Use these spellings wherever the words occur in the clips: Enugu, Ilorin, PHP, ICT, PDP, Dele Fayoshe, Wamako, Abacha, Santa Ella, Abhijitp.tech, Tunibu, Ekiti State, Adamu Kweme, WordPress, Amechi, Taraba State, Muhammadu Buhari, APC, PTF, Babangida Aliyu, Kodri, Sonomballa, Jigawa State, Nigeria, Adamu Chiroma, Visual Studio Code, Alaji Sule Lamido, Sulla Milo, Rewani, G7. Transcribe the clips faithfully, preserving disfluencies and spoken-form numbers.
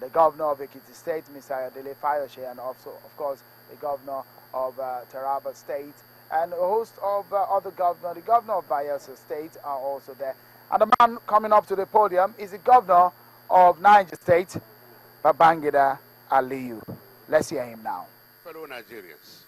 the governor of Ekiti State, Mister Dele Fayoshe, and also, of course, the governor of uh, Taraba State, and a host of uh, other governors. The governor of Bayelsa State are also there. And the man coming up to the podium is the governor of Niger State, Babangida Aliyu. Let's hear him now. Fellow Nigerians,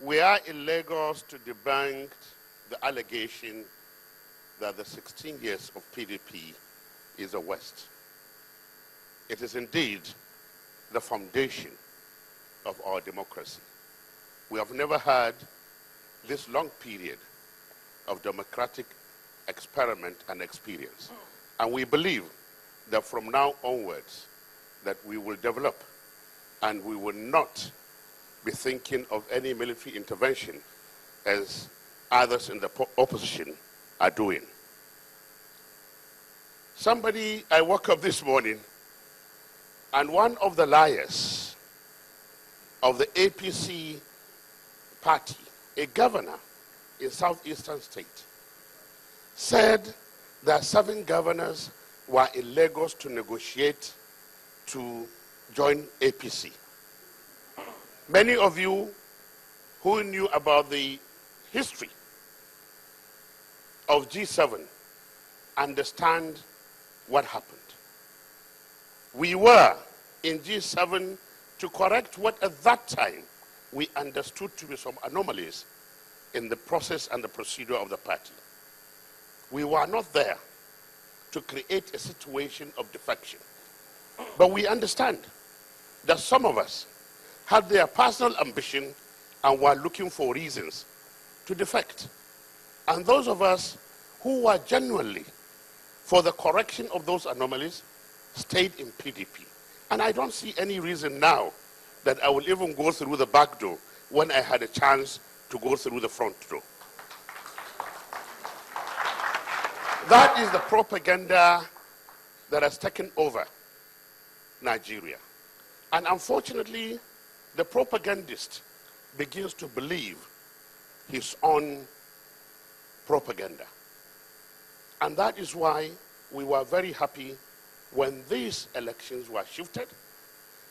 we are in Lagos to debunk the allegation that the sixteen years of P D P is a waste. It is indeed the foundation of our democracy. We have never had this long period of democratic experiment and experience. And we believe that from now onwards that we will develop and we will not be thinking of any military intervention as others in the opposition are doing. Somebody, I woke up this morning and one of the liars of the A P C party, a governor in southeastern state, said that seven governors were in Lagos to negotiate to join A P C. Many of you who knew about the history of G seven understand what happened. We were in G seven to correct what at that time we understood to be some anomalies in the process and the procedure of the party. We were not there to create a situation of defection. But we understand that some of us had their personal ambition and were looking for reasons to defect. And those of us who were genuinely for the correction of those anomalies stayed in P D P. And I don't see any reason now that I will even go through the back door when I had a chance to go through the front door. That is the propaganda that has taken over Nigeria. And unfortunately, the propagandist begins to believe his own propaganda. And that is why we were very happy when these elections were shifted,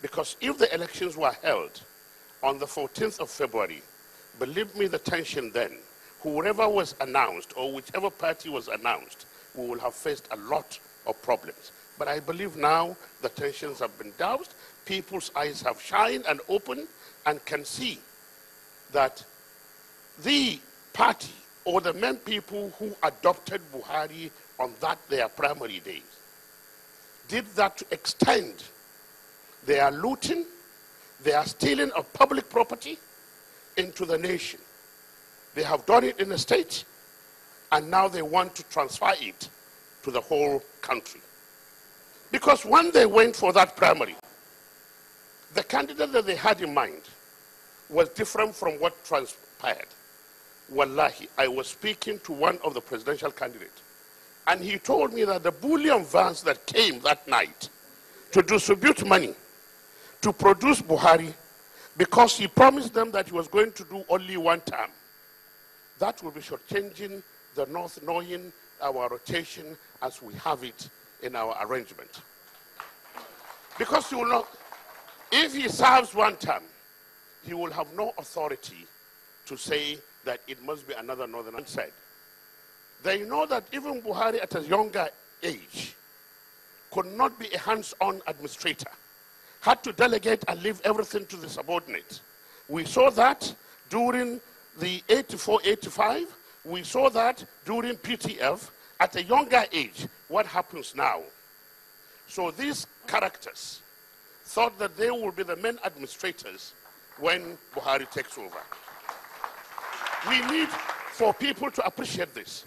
because if the elections were held on the fourteenth of February, believe me, the tension then, whoever was announced or whichever party was announced, we will have faced a lot of problems. But I believe now the tensions have been doused, people's eyes have shined and opened and can see that the party or the men people who adopted Buhari on that their primary days did that to extend their looting, their stealing of public property into the nation. They have done it in the state, and now they want to transfer it to the whole country. Because when they went for that primary, the candidate that they had in mind was different from what transpired. Wallahi, I was speaking to one of the presidential candidates, and he told me that the bullion vans that came that night to distribute money to produce Buhari, because he promised them that he was going to do only one term, that will be shortchanging the North, knowing our rotation as we have it in our arrangement. Because he will not, if he serves one term, he will have no authority to say that it must be another northern side. They know that even Buhari at a younger age could not be a hands-on administrator, had to delegate and leave everything to the subordinates. We saw that during the eighty-four eighty-five, we saw that during P T F, at a younger age, what happens now? So these characters thought that they would be the main administrators when Buhari takes over. We need for people to appreciate this.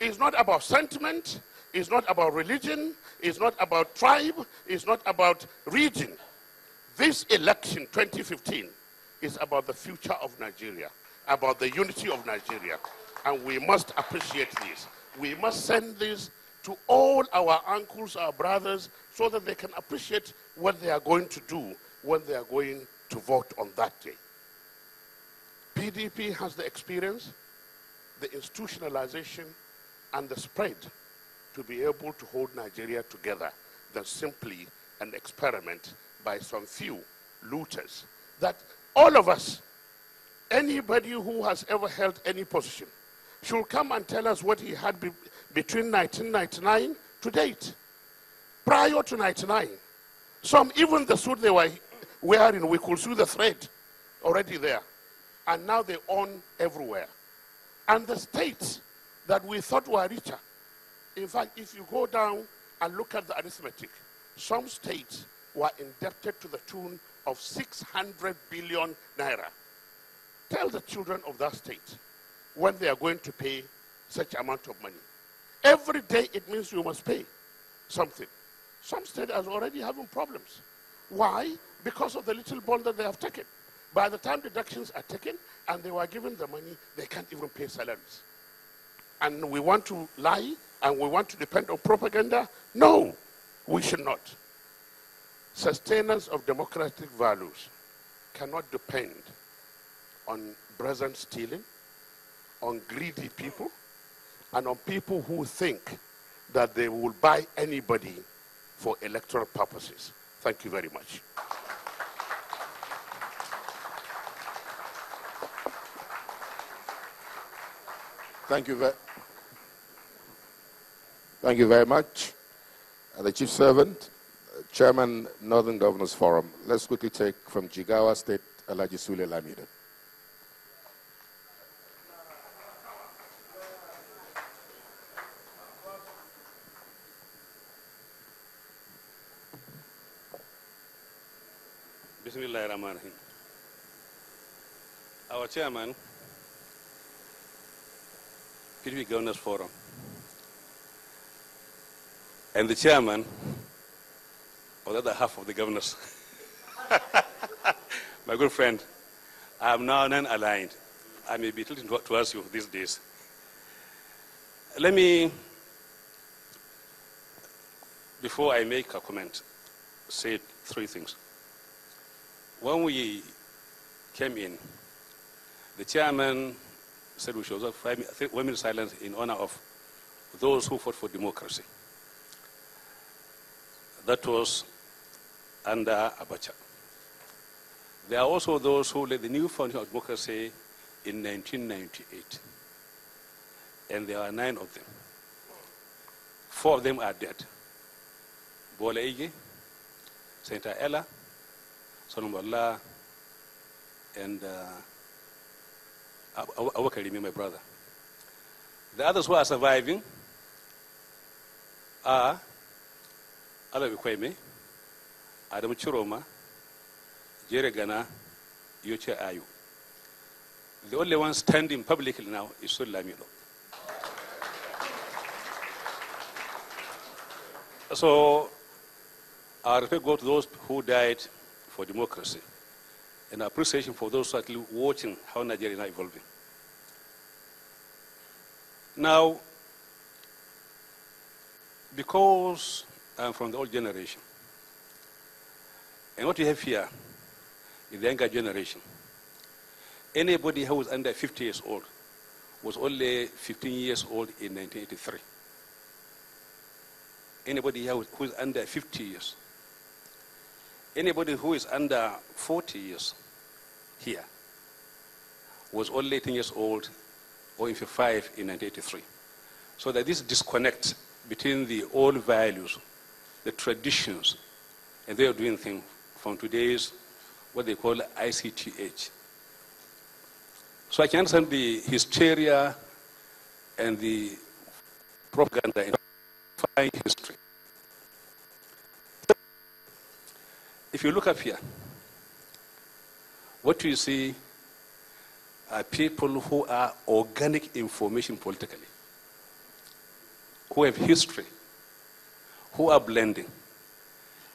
It's not about sentiment, it's not about religion, it's not about tribe, it's not about region. This election, twenty fifteen, is about the future of Nigeria, about the unity of Nigeria. And we must appreciate this. We must send this to all our uncles, our brothers, so that they can appreciate what they are going to do when they are going to vote on that day. P D P has the experience, the institutionalization, and the spread to be able to hold Nigeria together. than simply an experiment by some few looters. That all of us, anybody who has ever held any position, should come and tell us what he had be between nineteen ninety-nine to date. Prior to ninety-nine, some, even the suit they were wearing, we could see the thread already there. And now they own everywhere. And the states that we thought were richer, in fact, if you go down and look at the arithmetic, some states were indebted to the tune of six hundred billion naira. Tell the children of that state when they are going to pay such amount of money. Every day it means you must pay something. Some states are already having problems. Why? Because of the little bond that they have taken. By the time deductions are taken and they were given the money, they can't even pay salaries. And we want to lie and we want to depend on propaganda? No, we should not. Sustenance of democratic values cannot depend on brazen stealing, on greedy people, and on people who think that they will buy anybody for electoral purposes. Thank you very much. Thank you very, thank you very much. Uh, the Chief Servant, uh, Chairman, Northern Governors Forum. Let's quickly take from Jigawa State, Alaji Sule Lamido. Bismillahir Rahmanir Rahim. Our Chairman, P D P Governors Forum, and the Chairman of the other half of the governors, my good friend, I am now non-aligned. I may be tilting towards you these days. Let me, before I make a comment, say three things. When we came in, the Chairman said we should observe five minutes silence in honor of those who fought for democracy. That was under Abacha. There are also those who led the new founding of democracy in nineteen ninety-eight. And there are nine of them. Four of them are dead. Bola Ige, Santa Ella, Sonomballa, and uh, Awakarimi, my brother. The others who are surviving are Adamu Kweme, Adamu Chiroma, Jerry Gana, Yochia Ayu. The only one standing publicly now is Sulla Milo. So our respect goes to those who died for democracy, and appreciation for those who are watching how Nigeria is evolving. Now, because I'm from the old generation, and what you have here is the younger generation. Anybody who was under fifty years old was only fifteen years old in nineteen eighty-three. Anybody here who is under fifty years, anybody who is under forty years here was only eighteen years old or fifty-five in nineteen eighty-three. So that this disconnect between the old values, the traditions, and they are doing things from today's what they call I C T age. So I can understand the hysteria and the propaganda and find history. If you look up here, what you see are people who are organic information politically, who have history, who are blending.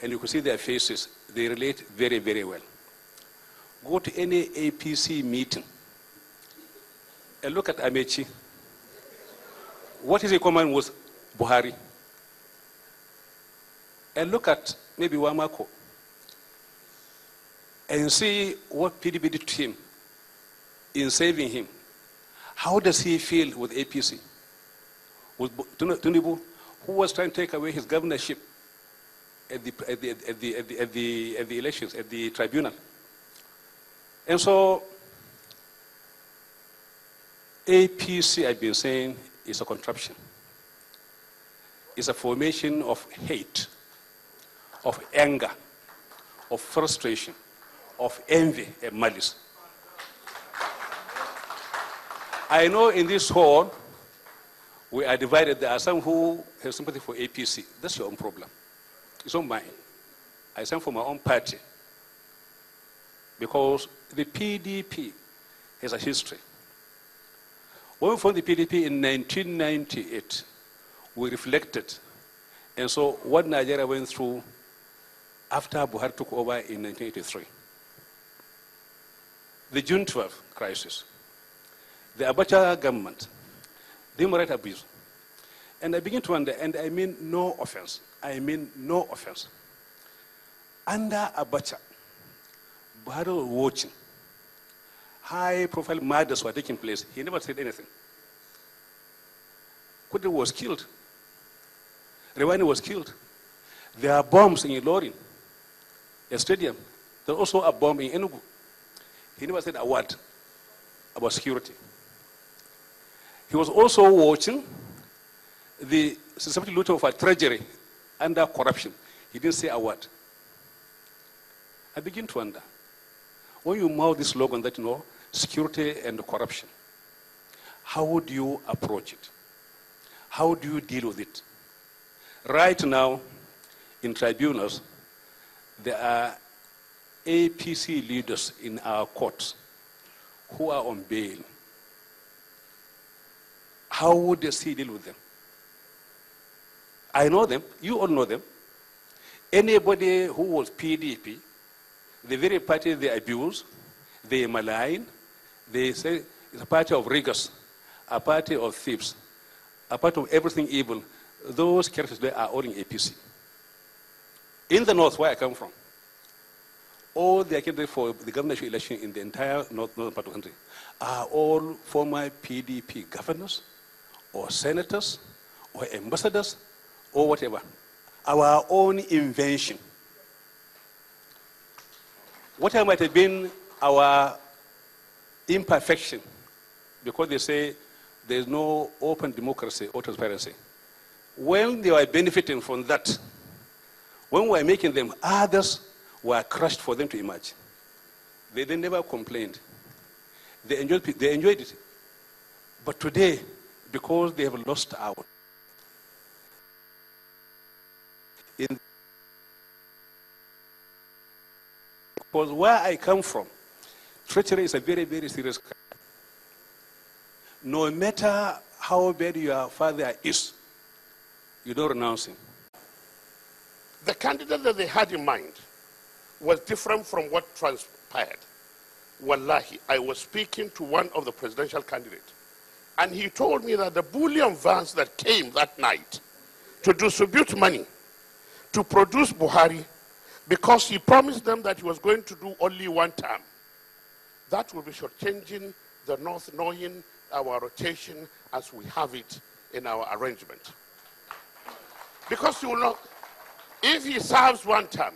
And you can see their faces. They relate very, very well. Go to any A P C meeting and look at Amechi. What is in common with Buhari? And look at maybe Wamako. And see what P D P did to him in saving him. How does he feel with A P C? With Tunibu, who was trying to take away his governorship at the, at the, at the, at the, at the, at the elections, at the tribunal. And so, A P C, I've been saying, is a contraption. It's a formation of hate, of anger, of frustration, of envy and malice. I know in this hall, we are divided. There are some who have sympathy for A P C. That's your own problem. It's not mine. I stand for my own party. Because the P D P has a history. When we formed the P D P in nineteen ninety-eight, we reflected. And so what Nigeria went through after Buhari took over in nineteen eighty-three. The June twelfth crisis, the Abacha government, human rights abuse. And I begin to wonder, and I mean no offense, I mean no offense. Under Abacha, Buhari was watching. High-profile murders were taking place. He never said anything. Kodri was killed. Rewani was killed. There are bombs in Ilorin, a stadium. There's also a bomb in Enugu. He never said a word about security. He was also watching the systematic looting of our treasury under corruption. He didn't say a word. I begin to wonder, when you mouth this slogan that, you know, security and corruption, how would you approach it? How do you deal with it? Right now, in tribunals, there are A P C leaders in our courts who are on bail. How would the C deal with them? I know them. You all know them. Anybody who was P D P, the very party they abuse, they malign, they say it's a party of riggers, a party of thieves, a party of everything evil. Those characters there are all in A P C. In the north, where I come from, all the candidates for the governorship election in the entire north, northern part of the country are all former P D P governors, or senators, or ambassadors, or whatever. Our own invention. Whatever might have been our imperfection, because they say there is no open democracy or transparency. When they were benefiting from that, when we were making them, others were crushed for them to emerge. They, they never complained. They enjoyed, they enjoyed it. But today, because they have lost out, in because where I come from, treachery is a very, very serious crime. No matter how bad your father is, you don't renounce him. The candidate that they had in mind was different from what transpired. Wallahi, I was speaking to one of the presidential candidates, and he told me that the bullion vans that came that night to distribute money to produce Buhari, because he promised them that he was going to do only one term, that will be shortchanging the North, knowing our rotation as we have it in our arrangement. Because he will not, if he serves one term,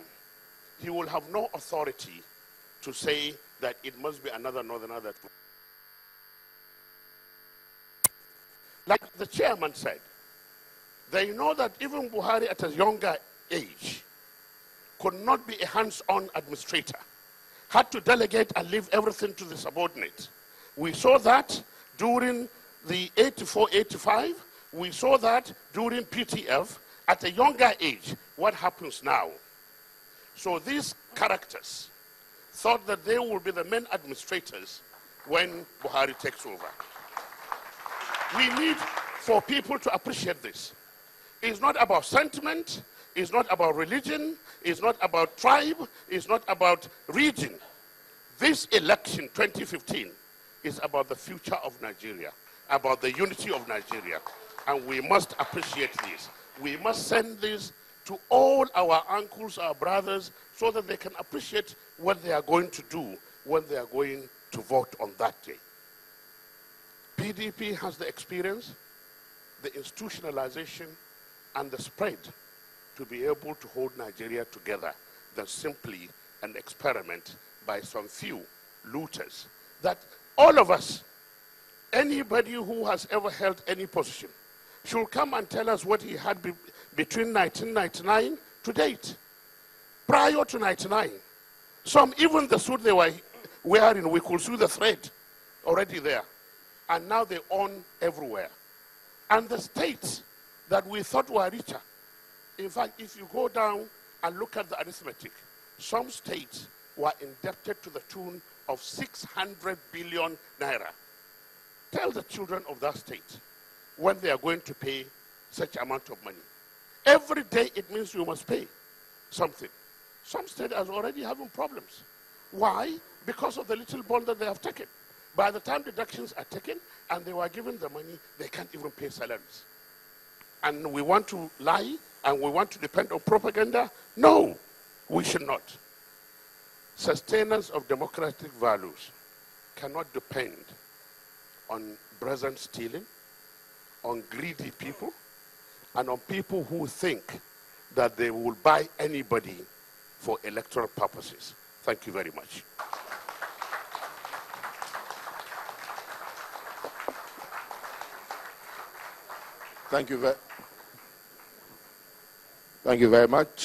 he will have no authority to say that it must be another northerner that will. Like the chairman said, they know that even Buhari at a younger age could not be a hands-on administrator, had to delegate and leave everything to the subordinate. We saw that during the eighty-four eighty-five. We saw that during P T F. At a younger age, what happens now? So these characters thought that they will be the main administrators when Buhari takes over. We need for people to appreciate this. It's not about sentiment, it's not about religion, it's not about tribe, it's not about region. This election, twenty fifteen, is about the future of Nigeria, about the unity of Nigeria. And we must appreciate this. We must send this to all our uncles, our brothers, so that they can appreciate what they are going to do when they are going to vote on that day. P D P has the experience, the institutionalization, and the spread to be able to hold Nigeria together than simply an experiment by some few looters. That all of us, anybody who has ever held any position, should come and tell us what he had be between nineteen ninety-nine to date. Prior to ninety-nine, some, even the suit they were wearing, we could see the thread already there. And now they own everywhere. And the states that we thought were richer, in fact, if you go down and look at the arithmetic, some states were indebted to the tune of six hundred billion naira. Tell the children of that state when they are going to pay such amount of money. Every day it means you must pay something. Some states are already having problems. Why? Because of the little bond that they have taken. By the time deductions are taken and they were given the money, they can't even pay salaries. And we want to lie and we want to depend on propaganda? No, we should not. Sustenance of democratic values cannot depend on brazen stealing, on greedy people, and on people who think that they will buy anybody for electoral purposes. Thank you very much. Thank you very, thank you very much.